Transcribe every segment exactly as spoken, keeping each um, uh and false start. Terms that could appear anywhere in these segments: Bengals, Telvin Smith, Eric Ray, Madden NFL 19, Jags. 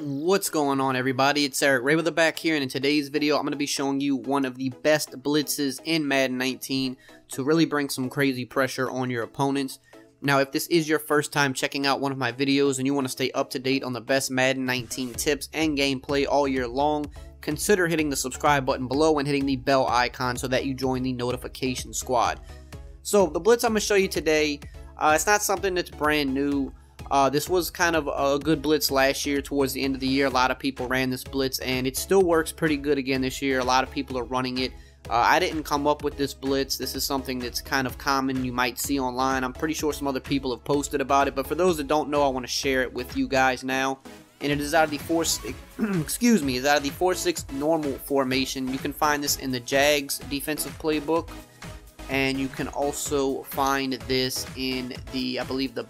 What's going on, everybody? It's Eric Ray with the back here, and in today's video I'm going to be showing you one of the best blitzes in Madden nineteen to really bring some crazy pressure on your opponents. Now, if this is your first time checking out one of my videos and you want to stay up to date on the best Madden nineteen tips and gameplay all year long, consider hitting the subscribe button below and hitting the bell icon so that you join the notification squad. So the blitz I'm going to show you today, uh, it's not something that's brand new. Uh, this was kind of a good blitz last year. Towards the end of the year, a lot of people ran this blitz, and it still works pretty good again this year. A lot of people are running it. Uh, I didn't come up with this blitz. This is something that's kind of common, you might see online. I'm pretty sure some other people have posted about it, but for those that don't know, I want to share it with you guys now. And it is out of the four six, excuse me, it's out of the four six normal formation. You can find this in the Jags defensive playbook, and you can also find this in the, I believe, the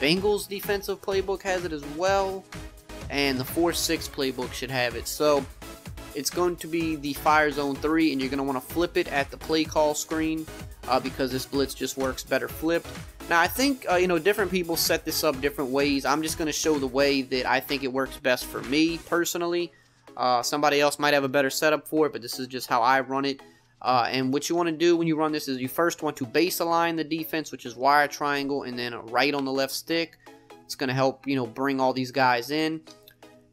Bengals defensive playbook has it as well, and the four six playbook should have it. So it's going to be the fire zone three, and you're going to want to flip it at the play call screen uh, because this blitz just works better flipped. Now, I think uh, you know, different people set this up different ways. I'm just going to show the way that I think it works best for me personally. Uh, somebody else might have a better setup for it, but this is just how I run it. Uh, and what you want to do when you run this is you first want to base align the defense, which is wire triangle, and then right on the left stick. It's going to help, you know, bring all these guys in.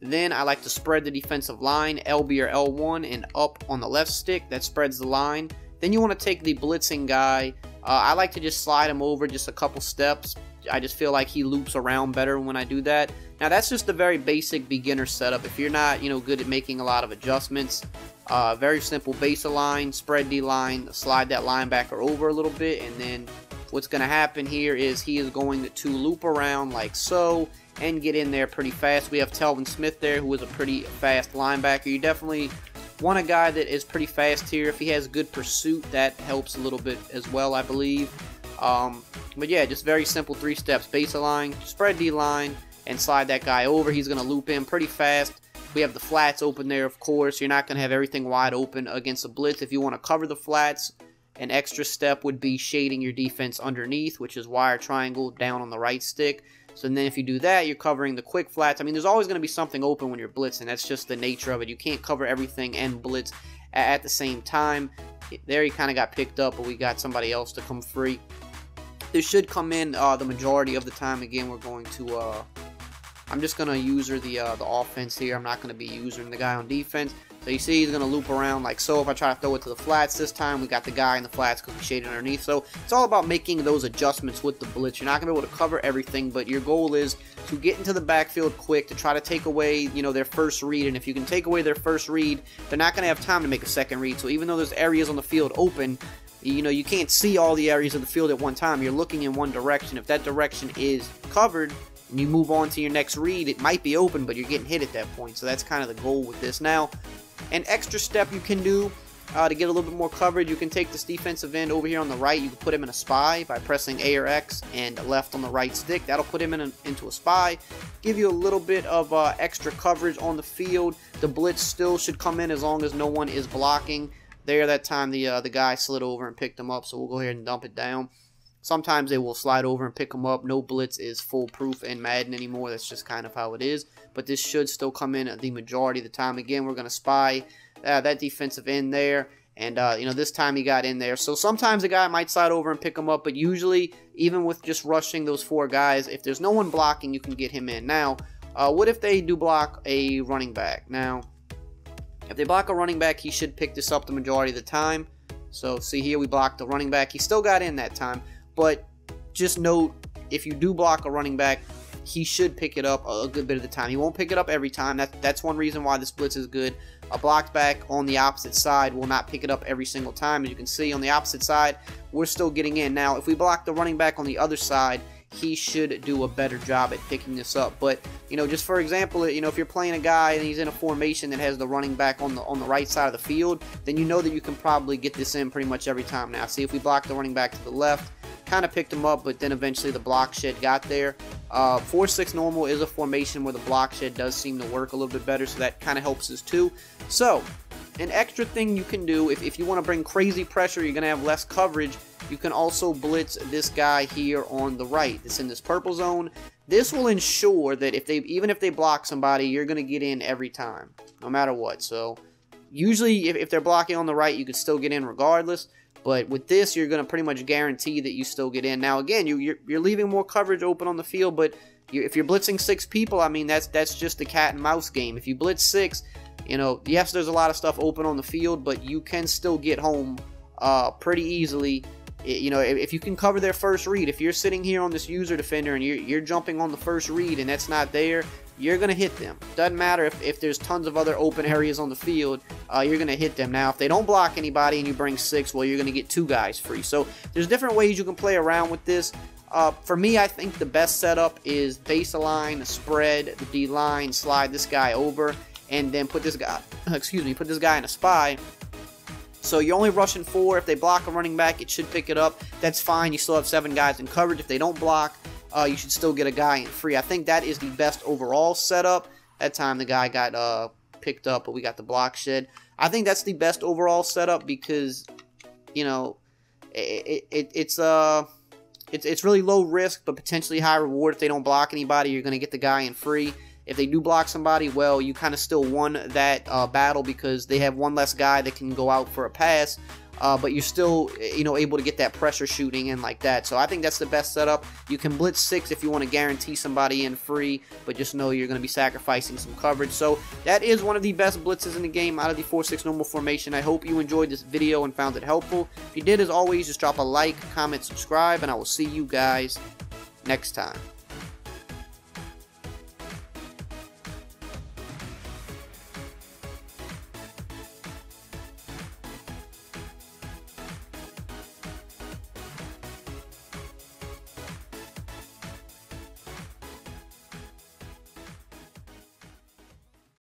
Then I like to spread the defensive line, L B or L one, and up on the left stick. That spreads the line. Then you want to take the blitzing guy. Uh, I like to just slide him over just a couple steps. I just feel like he loops around better when I do that. Now, that's just the very basic beginner setup. If you're not, you know, good at making a lot of adjustments, uh, very simple base align, spread the line, slide that linebacker over a little bit, and then what's going to happen here is he is going to loop around like so and get in there pretty fast. We have Telvin Smith there, who is a pretty fast linebacker. You definitely want a guy that is pretty fast here. If he has good pursuit, that helps a little bit as well, I believe. Um, but yeah, just very simple three steps: base align, spread D line, and slide that guy over. He's going to loop in pretty fast. We have the flats open there, of course. You're not going to have everything wide open against a blitz. If you want to cover the flats, an extra step would be shading your defense underneath, which is wire triangle down on the right stick. So then if you do that, you're covering the quick flats. I mean, there's always going to be something open when you're blitzing. That's just the nature of it. You can't cover everything and blitz at the same time. There he kind of got picked up, but we got somebody else to come free. This should come in uh, the majority of the time. Again, we're going to, uh, I'm just going to user the uh, the offense here. I'm not going to be using the guy on defense. So you see he's going to loop around like so. If I try to throw it to the flats this time, we got the guy in the flats because we shaded underneath. So it's all about making those adjustments with the blitz. You're not going to be able to cover everything, but your goal is to get into the backfield quick, to try to take away, you know, their first read. And if you can take away their first read, they're not going to have time to make a second read. So even though there's areas on the field open, you know, you can't see all the areas of the field at one time. You're looking in one direction. If that direction is covered and you move on to your next read, it might be open, but you're getting hit at that point. So that's kind of the goal with this. Now, an extra step you can do uh, to get a little bit more coverage, you can take this defensive end over here on the right. You can put him in a spy by pressing A or X and left on the right stick. That'll put him in a, into a spy, give you a little bit of uh, extra coverage on the field. The blitz still should come in as long as no one is blocking. There, that time the uh, the guy slid over and picked him up, so we'll go ahead and dump it down. Sometimes they will slide over and pick them up. No blitz is foolproof in Madden anymore. That's just kind of how it is. But this should still come in the majority of the time. Again, we're going to spy uh, that defensive end there. And, uh, you know, this time he got in there. So sometimes a guy might slide over and pick him up. But usually, even with just rushing those four guys, if there's no one blocking, you can get him in. Now, uh, what if they do block a running back? Now, if they block a running back, he should pick this up the majority of the time. So, see here, we blocked the running back. He still got in that time. But just note, if you do block a running back, he should pick it up a good bit of the time. He won't pick it up every time. That, that's one reason why this blitz is good. A blocked back on the opposite side will not pick it up every single time. As you can see, on the opposite side, we're still getting in. Now, if we block the running back on the other side, he should do a better job at picking this up. But, you know, just for example, you know, if you're playing a guy and he's in a formation that has the running back on the on the right side of the field, then you know that you can probably get this in pretty much every time now. See, if we block the running back to the left, kind of picked him up, but then eventually the block shed got there. Uh, four six normal is a formation where the block shed does seem to work a little bit better, so that kind of helps us too. So, an extra thing you can do, if, if you want to bring crazy pressure, you're going to have less coverage, you can also blitz this guy here on the right. It's in this purple zone. This will ensure that if they, even if they block somebody, you're going to get in every time, no matter what. So usually if, if they're blocking on the right, you can still get in regardless. But with this, you're going to pretty much guarantee that you still get in. Now, again, you, you're, you're leaving more coverage open on the field, but you, if you're blitzing six people, I mean, that's that's just the cat and mouse game. If you blitz six, you know, yes, there's a lot of stuff open on the field, but you can still get home uh, pretty easily. You know, if you can cover their first read, if you're sitting here on this user defender and you're, you're jumping on the first read and that's not there, you're going to hit them. Doesn't matter if, if there's tons of other open areas on the field, uh, you're going to hit them. Now, if they don't block anybody and you bring six, well, you're going to get two guys free. So there's different ways you can play around with this. Uh, for me, I think the best setup is baseline, spread, the D-line, slide this guy over, and then put this guy, excuse me, put this guy in a spy. So you're only rushing four. If they block a running back, it should pick it up. That's fine. You still have seven guys in coverage. If they don't block, uh, you should still get a guy in free. I think that is the best overall setup. That time the guy got uh, picked up, but we got the block shed. I think that's the best overall setup because, you know, it, it, it's uh, it's it's really low risk but potentially high reward. If they don't block anybody, you're going to get the guy in free. If they do block somebody, well, you kind of still won that uh, battle because they have one less guy that can go out for a pass, uh, but you're still, you know, able to get that pressure shooting and like that. So I think that's the best setup. You can blitz six if you want to guarantee somebody in free, but just know you're going to be sacrificing some coverage. So that is one of the best blitzes in the game out of the four six normal formation. I hope you enjoyed this video and found it helpful. If you did, as always, just drop a like, comment, subscribe, and I will see you guys next time.